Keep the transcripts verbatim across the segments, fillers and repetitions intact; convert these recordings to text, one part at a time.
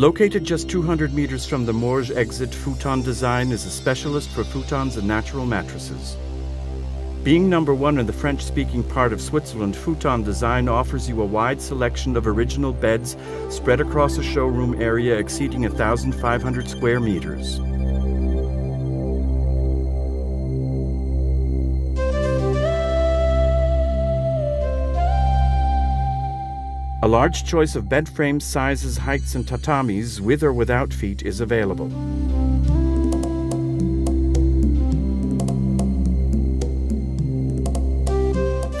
Located just two hundred meters from the Morges exit, Futon Design is a specialist for futons and natural mattresses. Being number one in the French-speaking part of Switzerland, Futon Design offers you a wide selection of original beds spread across a showroom area exceeding one thousand five hundred square meters. A large choice of bed frames, sizes, heights, and tatamis with or without feet is available.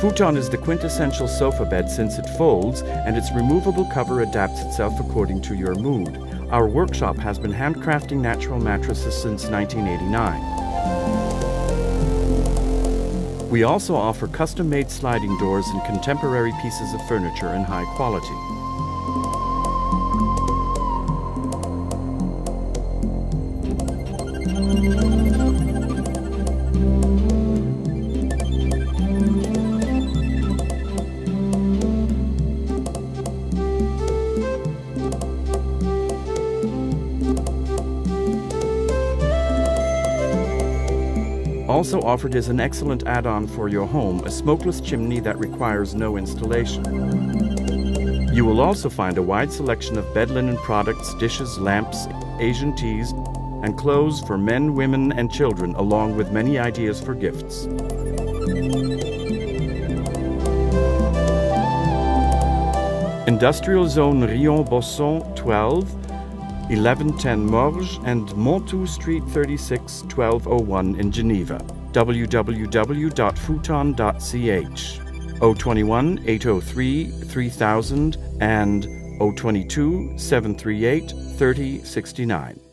Futon is the quintessential sofa bed since it folds and its removable cover adapts itself according to your mood. Our workshop has been handcrafting natural mattresses since nineteen eighty-nine. We also offer custom-made sliding doors and contemporary pieces of furniture in high quality. Also offered is an excellent add-on for your home, a smokeless chimney that requires no installation. You will also find a wide selection of bed linen products, dishes, lamps, Asian teas, and clothes for men, women, and children, along with many ideas for gifts. Industrial Zone Riond-Bosson twelve, eleven ten Morges and Montou Street thirty-six, twelve oh one in Geneva. w w w dot futon dot c h zero two one, eight zero three, three thousand and zero two two, seven three eight, three zero six nine.